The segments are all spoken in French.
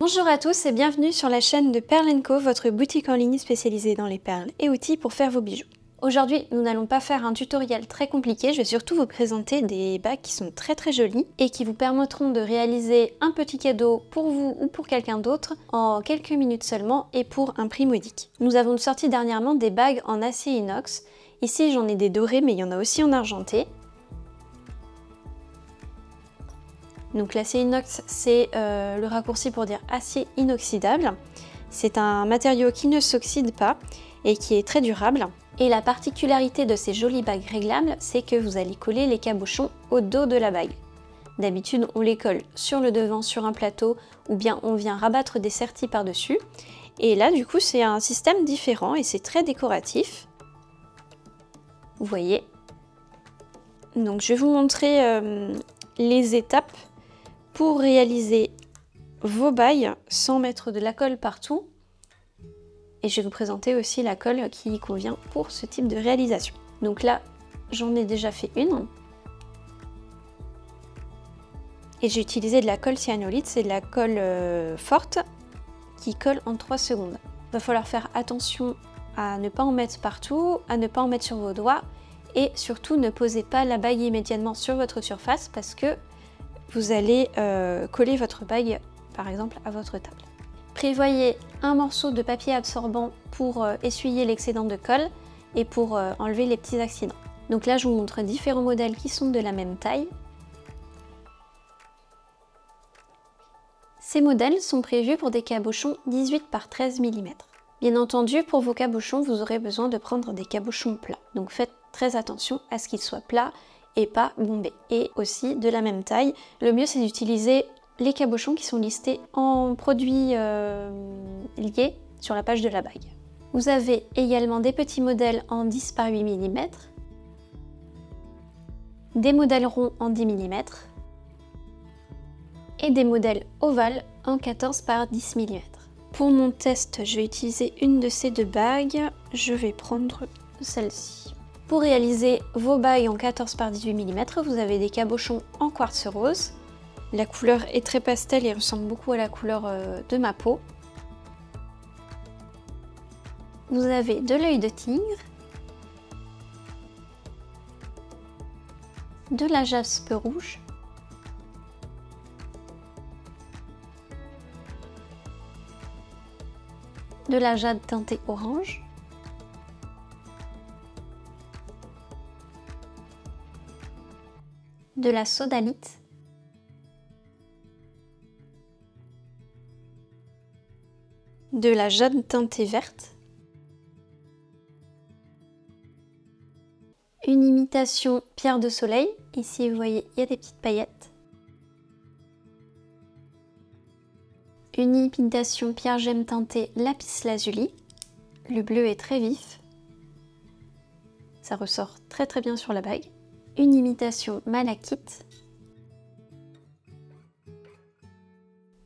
Bonjour à tous et bienvenue sur la chaîne de Perle & Co, votre boutique en ligne spécialisée dans les perles et outils pour faire vos bijoux. Aujourd'hui, nous n'allons pas faire un tutoriel très compliqué, je vais surtout vous présenter des bagues qui sont très jolies et qui vous permettront de réaliser un petit cadeau pour vous ou pour quelqu'un d'autre en quelques minutes seulement et pour un prix modique. Nous avons sorti dernièrement des bagues en acier inox. Ici, j'en ai des dorés mais il y en a aussi en argenté. Donc l'acier inox, c'est le raccourci pour dire acier inoxydable. C'est un matériau qui ne s'oxyde pas et qui est très durable. Et la particularité de ces jolies bagues réglables, c'est que vous allez coller les cabochons au dos de la bague. D'habitude, on les colle sur le devant, sur un plateau, ou bien on vient rabattre des sertis par-dessus. Et là, du coup, c'est un système différent et c'est très décoratif. Vous voyez. Donc, je vais vous montrer les étapes pour réaliser vos bagues sans mettre de la colle partout. Et je vais vous présenter aussi la colle qui convient pour ce type de réalisation. Donc là, j'en ai déjà fait une. Et j'ai utilisé de la colle cyanolite, c'est de la colle forte qui colle en 3 secondes. Il va falloir faire attention à ne pas en mettre partout, à ne pas en mettre sur vos doigts et surtout ne posez pas la bague immédiatement sur votre surface parce que vous allez coller votre bague par exemple à votre table. Prévoyez un morceau de papier absorbant pour essuyer l'excédent de colle et pour enlever les petits accidents. Donc là, je vous montre différents modèles qui sont de la même taille. Ces modèles sont prévus pour des cabochons 18 par 13 mm. Bien entendu, pour vos cabochons, vous aurez besoin de prendre des cabochons plats. Donc faites très attention à ce qu'ils soient plats et pas bombés. Et aussi de la même taille. Le mieux, c'est d'utiliser les cabochons qui sont listés en produits liés sur la page de la bague. Vous avez également des petits modèles en 10 par 8 mm, des modèles ronds en 10 mm et des modèles ovales en 14 par 10 mm. Pour mon test, je vais utiliser une de ces deux bagues, je vais prendre celle-ci. Pour réaliser vos bagues en 14 par 18 mm, vous avez des cabochons en quartz rose. La couleur est très pastel et ressemble beaucoup à la couleur de ma peau. Vous avez de l'œil de tigre, de la jaspe rouge, de la jade teintée orange, de la sodalite, de la jade teintée verte, une imitation pierre de soleil, ici vous voyez il y a des petites paillettes, une imitation pierre gemme teintée lapis lazuli, le bleu est très vif, ça ressort très bien sur la bague, une imitation malachite,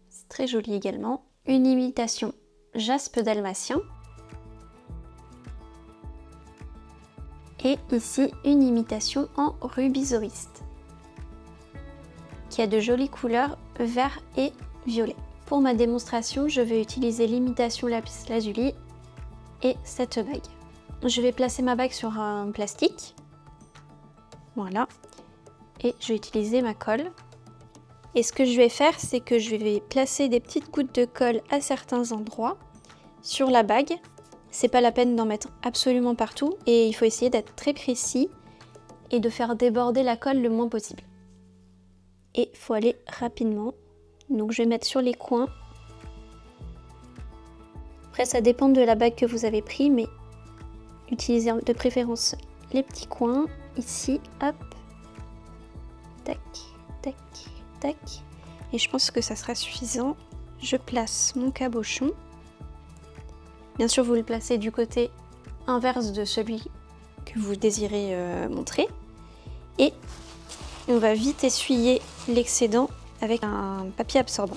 c'est très joli également, une imitation jaspe dalmatien et ici une imitation en rubisoïste qui a de jolies couleurs vert et violet. Pour ma démonstration, je vais utiliser l'imitation lapis lazuli et cette bague. Je vais placer ma bague sur un plastique, voilà, et je vais utiliser ma colle. Et ce que je vais faire, c'est que je vais placer des petites gouttes de colle à certains endroits sur la bague. C'est pas la peine d'en mettre absolument partout et il faut essayer d'être très précis et de faire déborder la colle le moins possible. Et il faut aller rapidement. Donc je vais mettre sur les coins. Après ça dépend de la bague que vous avez pris, mais utilisez de préférence les petits coins. Ici, hop, tac, tac. Et je pense que ça sera suffisant. Je place mon cabochon. Bien sûr, vous le placez du côté inverse de celui que vous désirez montrer. Et on va vite essuyer l'excédent avec un papier absorbant.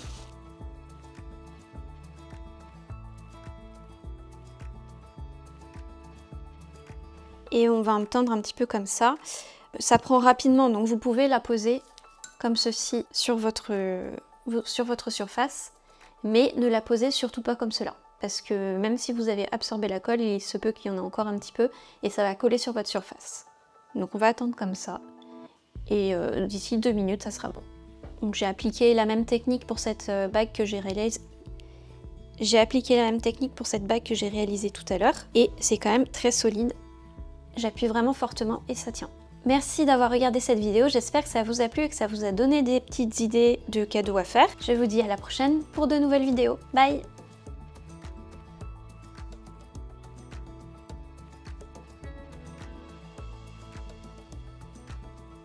Et on va tendre un petit peu comme ça. Ça prend rapidement, donc vous pouvez la poser comme ceci sur votre surface, mais ne la posez surtout pas comme cela, parce que même si vous avez absorbé la colle, il se peut qu'il y en ait encore un petit peu et ça va coller sur votre surface. Donc on va attendre comme ça et d'ici 2 minutes ça sera bon. Donc j'ai appliqué la même technique pour cette bague que j'ai réalisée. J'ai appliqué la même technique pour cette bague que j'ai réalisée tout à l'heure et c'est quand même très solide. J'appuie vraiment fortement et ça tient. Merci d'avoir regardé cette vidéo, j'espère que ça vous a plu et que ça vous a donné des petites idées de cadeaux à faire. Je vous dis à la prochaine pour de nouvelles vidéos. Bye!